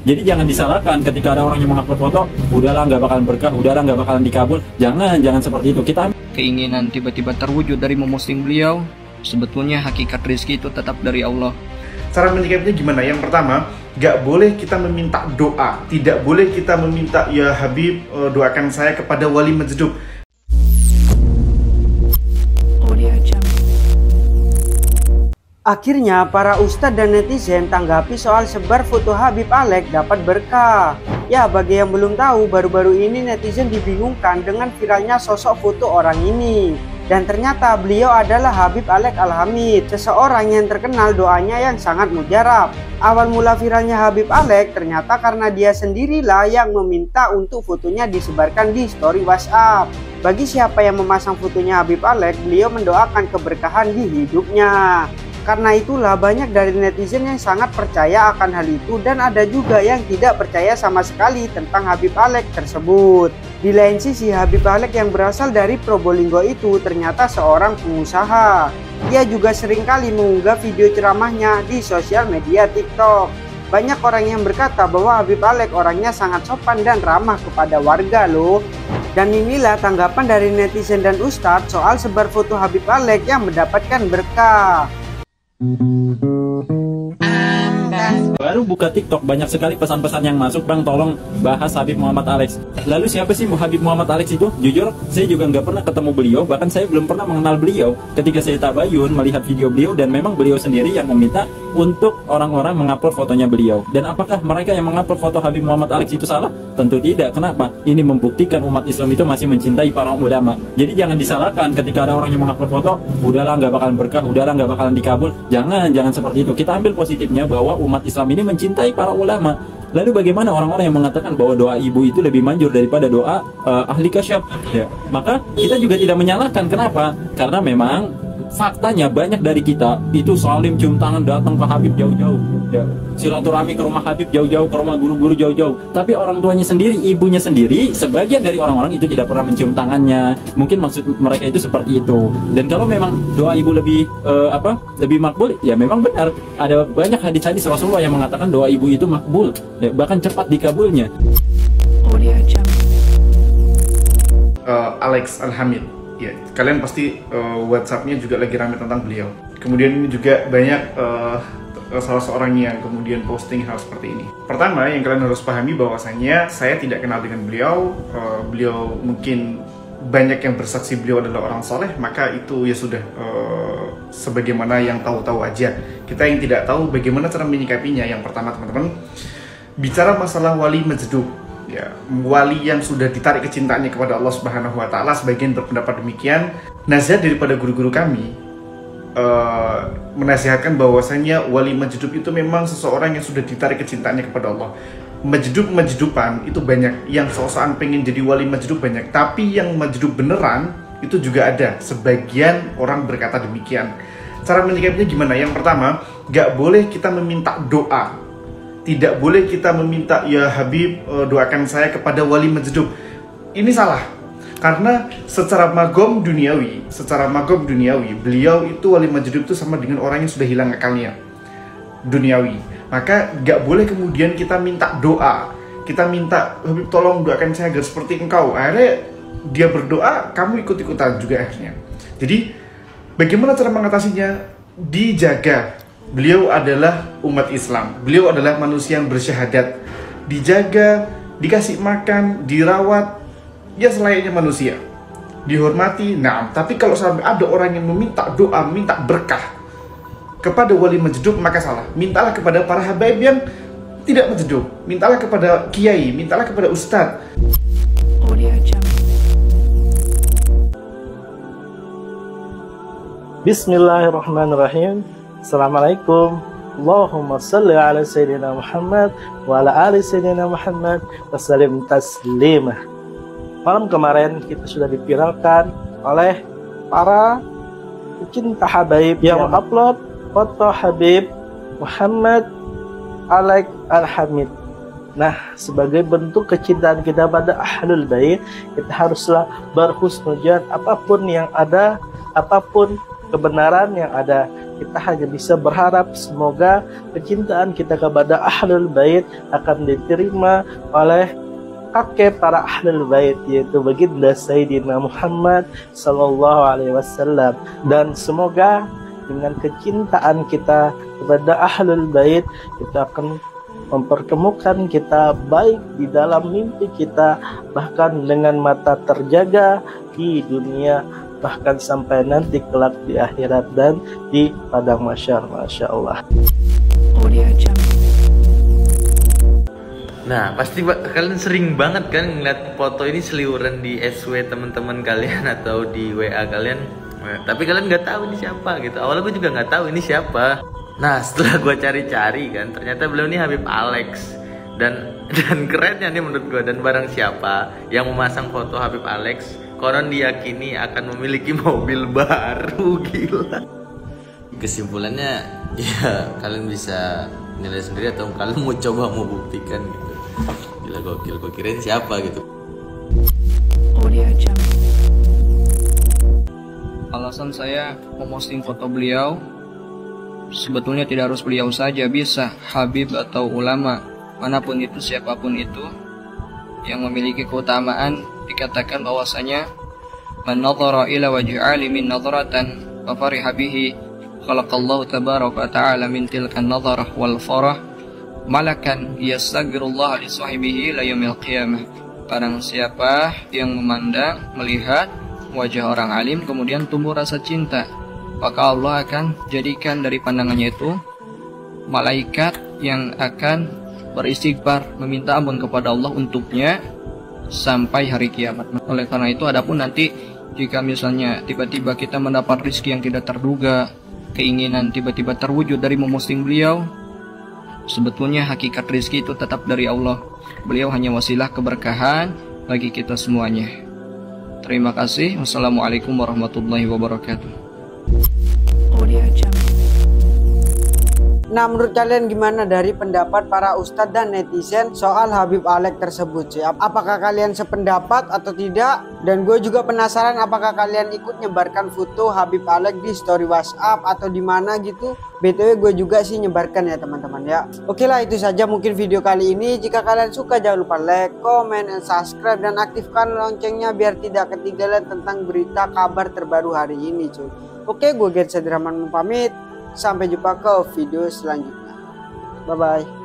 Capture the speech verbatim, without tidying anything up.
Jadi jangan disalahkan ketika ada orang yang mengupload foto, udahlah nggak bakalan berkah, udahlah nggak bakalan dikabul. Jangan, jangan seperti itu. Kita keinginan tiba-tiba terwujud dari memposting beliau, sebetulnya hakikat rezeki itu tetap dari Allah. Cara menyikapinya gimana? Yang pertama, nggak boleh kita meminta doa. Tidak boleh kita meminta, ya Habib, doakan saya kepada wali majdub. Akhirnya, para ustadz dan netizen tanggapi soal sebar foto Habib Alex dapat berkah. Ya, bagi yang belum tahu, baru-baru ini netizen dibingungkan dengan viralnya sosok foto orang ini. Dan ternyata beliau adalah Habib Alex Al Hamid, seseorang yang terkenal doanya yang sangat mujarab. Awal mula viralnya Habib Alex ternyata karena dia sendirilah yang meminta untuk fotonya disebarkan di story WhatsApp. Bagi siapa yang memasang fotonya Habib Alex, beliau mendoakan keberkahan di hidupnya. Karena itulah banyak dari netizen yang sangat percaya akan hal itu, dan ada juga yang tidak percaya sama sekali tentang Habib Alex tersebut. Di lain sisi, Habib Alex yang berasal dari Probolinggo itu ternyata seorang pengusaha. Ia juga seringkali mengunggah video ceramahnya di sosial media TikTok. Banyak orang yang berkata bahwa Habib Alex orangnya sangat sopan dan ramah kepada warga loh. Dan inilah tanggapan dari netizen dan ustadz soal sebar foto Habib Alex yang mendapatkan berkah. Baru buka TikTok, banyak sekali pesan-pesan yang masuk, "Bang, tolong bahas Habib Muhammad Alex." Lalu siapa sih Habib Muhammad Alex itu? Jujur, saya juga nggak pernah ketemu beliau, bahkan saya belum pernah mengenal beliau. Ketika saya tabayun, melihat video beliau, dan memang beliau sendiri yang meminta untuk orang-orang mengupload fotonya beliau. Dan apakah mereka yang mengupload foto Habib Muhammad Alex itu salah? Tentu tidak. Kenapa? Ini membuktikan umat Islam itu masih mencintai para ulama. Jadi jangan disalahkan ketika ada orang yang mengupload foto, udahlah nggak bakalan berkah, udahlah nggak bakalan dikabul. Jangan, jangan seperti itu. Kita ambil positifnya bahwa umat Islam ini mencintai para ulama. Lalu bagaimana orang-orang yang mengatakan bahwa doa ibu itu lebih manjur daripada doa uh, ahli kasyaf? Ya. Maka kita juga tidak menyalahkan. Kenapa? Karena memang faktanya banyak dari kita itu salim, cium tangan, datang ke Habib jauh-jauh, ya. Silaturahmi ke rumah Habib jauh-jauh, ke rumah guru-guru jauh-jauh. Tapi orang tuanya sendiri, ibunya sendiri, sebagian dari orang-orang itu tidak pernah mencium tangannya. Mungkin maksud mereka itu seperti itu. Dan kalau memang doa ibu lebih uh, apa? Lebih makbul, ya memang benar. Ada banyak hadis-hadis Rasulullah yang mengatakan doa ibu itu makbul, ya, bahkan cepat dikabulnya. Uh, Alex Al Hamid. Ya, kalian pasti uh, WhatsApp-nya juga lagi rame tentang beliau. Kemudian ini juga banyak uh, salah seorang yang kemudian posting hal seperti ini. Pertama, yang kalian harus pahami bahwasanya saya tidak kenal dengan beliau. Uh, beliau mungkin banyak yang bersaksi beliau adalah orang soleh, maka itu ya sudah uh, sebagaimana yang tahu-tahu aja. Kita yang tidak tahu bagaimana cara menyikapinya. Yang pertama, teman-teman, bicara masalah wali majdub. Ya, wali yang sudah ditarik kecintaannya kepada Allah Subhanahu wa Ta'ala, sebagian berpendapat demikian. Nasihat daripada guru-guru kami uh, menasihatkan bahwasanya wali majdub itu memang seseorang yang sudah ditarik kecintaannya kepada Allah. Majdub-majduban itu banyak, yang sosokan pengen jadi wali majdub banyak, tapi yang majdub beneran itu juga ada. Sebagian orang berkata demikian. Cara menyikapinya gimana? Yang pertama, gak boleh kita meminta doa. Tidak boleh kita meminta, ya Habib, doakan saya kepada wali majdub. Ini salah. Karena secara magom duniawi, secara magom duniawi, beliau itu wali majdub itu sama dengan orang yang sudah hilang akalnya. Duniawi. Maka gak boleh kemudian kita minta doa. Kita minta, Habib tolong doakan saya agar seperti engkau. Akhirnya dia berdoa, kamu ikut-ikutan juga akhirnya. Jadi bagaimana cara mengatasinya? Dijaga. Beliau adalah umat Islam, beliau adalah manusia yang bersyahadat, dijaga, dikasih makan, dirawat, ya selayaknya manusia, dihormati. Nah, tapi kalau sampai ada orang yang meminta doa, minta berkah kepada wali majdub, maka salah. Mintalah kepada para habaib yang tidak majdub, mintalah kepada kiai, mintalah kepada ustadz. Bismillahirrahmanirrahim. Assalamualaikum. Allahumma salli ala sayyidina Muhammad wa ala ali sayyidina Muhammad wa sallim taslimah. Malam kemarin kita sudah dipiralkan oleh para pecinta Habib yang mengupload foto Habib Muhammad Alex Al Hamid. Nah, sebagai bentuk kecintaan kita pada Ahlul Bait, kita haruslah berhusnudzan apapun yang ada, apapun kebenaran yang ada. kita hanya bisa berharap semoga kecintaan kita kepada Ahlul Bait akan diterima oleh kakek para Ahlul Bait, yaitu baginda Sayyidina Muhammad Sallallahu Alaihi Wasallam. Dan semoga dengan kecintaan kita kepada Ahlul Bait, kita akan mempertemukan kita baik di dalam mimpi kita, bahkan dengan mata terjaga di dunia, bahkan sampai nanti kelak di akhirat dan di padang mahsyar. Masya Allah. Nah, pasti kalian sering banget kan ngeliat foto ini seliuran di S W teman-teman kalian atau di W A kalian. Tapi kalian nggak tahu ini siapa gitu. Awalnya gue juga nggak tahu ini siapa. Nah, setelah gue cari-cari kan, ternyata beliau ini Habib Alex. Dan dan kerennya nih menurut gue, dan barang siapa yang memasang foto Habib Alex, konon diyakini akan memiliki mobil baru. Gila. Kesimpulannya ya kalian bisa nilai sendiri atau kalian mau coba mau buktikan gitu. Gila, gokil, gue kirain siapa gitu. Alasan saya memposting foto beliau, sebetulnya tidak harus beliau saja, bisa habib atau ulama, manapun itu, siapapun itu, yang memiliki keutamaan. Dikatakan bahwasanya man nadhara ila wajhi alimin nadratan wa fariha bihi khalaqallahu tabaraka ta'ala min tilkan nadhara wal farah malakan yastaghfirullah li sahibihi la yaumil qiyamah. Barang siapa yang memandang, melihat wajah orang alim kemudian tumbuh rasa cinta, maka Allah akan jadikan dari pandangannya itu malaikat yang akan beristighfar meminta ampun kepada Allah untuknya sampai hari kiamat. Oleh karena itu, adapun nanti jika misalnya tiba-tiba kita mendapat rezeki yang tidak terduga, keinginan tiba-tiba terwujud dari memposting beliau, sebetulnya hakikat rezeki itu tetap dari Allah. Beliau hanya wasilah keberkahan bagi kita semuanya. Terima kasih. Wassalamualaikum warahmatullahi wabarakatuh. Nah, menurut kalian gimana dari pendapat para ustadz dan netizen soal Habib Alex tersebut sih? Apakah kalian sependapat atau tidak? Dan gue juga penasaran apakah kalian ikut nyebarkan foto Habib Alex di story WhatsApp atau di mana gitu? B T W gue juga sih nyebarkan ya teman-teman ya. Oke lah, itu saja mungkin video kali ini. Jika kalian suka jangan lupa like, comment, and subscribe, dan aktifkan loncengnya biar tidak ketinggalan tentang berita kabar terbaru hari ini cuy. Oke, gue Gerald Rahman pamit. Sampai jumpa ke video selanjutnya. Bye-bye.